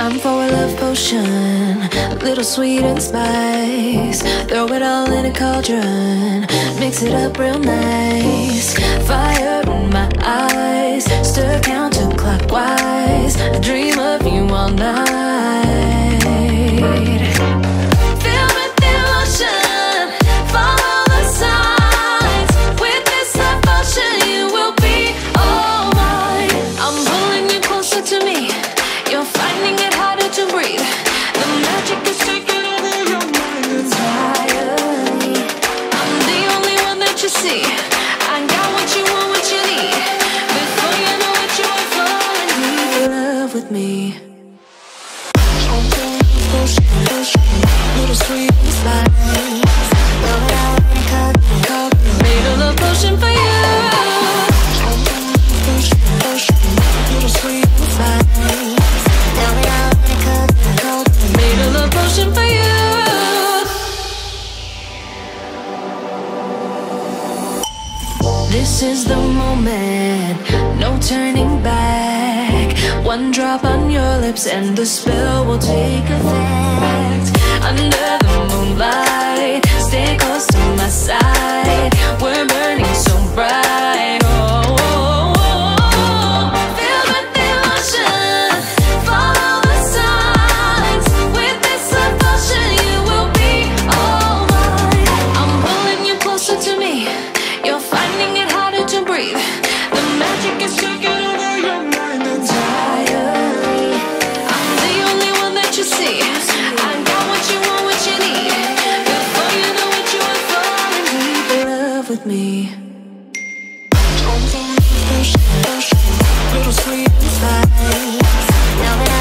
Time for a love potion, a little sweet and spice. Throw it all in a cauldron, mix it up real nice. Fire in my eyes, stir counterclockwise. I dream of you all night. Filled with emotion, follow the signs. With this love potion, you will be all mine. I'm pulling you closer to me. You're finding it harder to breathe. The magic is taking over your mind entirely. I'm the only one that you see. I got what you want, what you need. Before you know it, you are falling in love with me. Little sweet smile. Made a love potion for you. Little sweet smile. Potion for you. This is the moment, no turning back. One drop on your lips and the spell will take effect. Under the moonlight, stay close to my side. We're burning so bright. Little sweet spice.